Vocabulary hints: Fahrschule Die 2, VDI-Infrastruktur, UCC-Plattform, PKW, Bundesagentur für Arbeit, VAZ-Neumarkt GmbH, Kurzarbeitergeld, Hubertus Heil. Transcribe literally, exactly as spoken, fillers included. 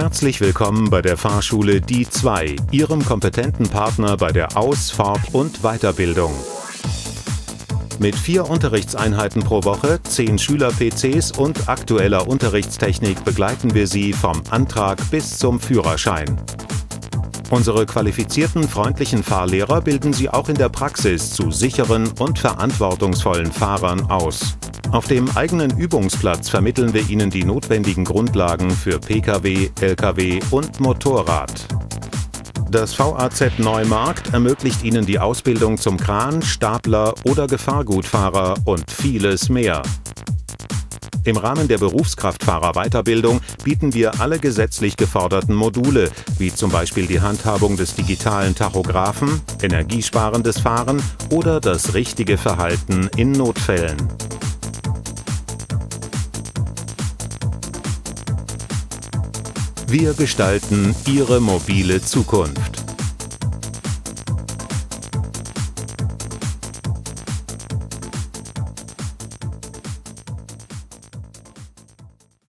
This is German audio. Herzlich willkommen bei der Fahrschule Die zwei, Ihrem kompetenten Partner bei der Aus-, Fort- und Weiterbildung. Mit vier Unterrichtseinheiten pro Woche, zehn Schüler-P Cs und aktueller Unterrichtstechnik begleiten wir Sie vom Antrag bis zum Führerschein. Unsere qualifizierten, freundlichen Fahrlehrer bilden Sie auch in der Praxis zu sicheren und verantwortungsvollen Fahrern aus. Auf dem eigenen Übungsplatz vermitteln wir Ihnen die notwendigen Grundlagen für P K W, L K W und Motorrad. Das V A Z Neumarkt ermöglicht Ihnen die Ausbildung zum Kran-, Stapler- oder Gefahrgutfahrer und vieles mehr. Im Rahmen der Berufskraftfahrerweiterbildung bieten wir alle gesetzlich geforderten Module, wie zum Beispiel die Handhabung des digitalen Tachographen, energiesparendes Fahren oder das richtige Verhalten in Notfällen. Wir gestalten Ihre mobile Zukunft.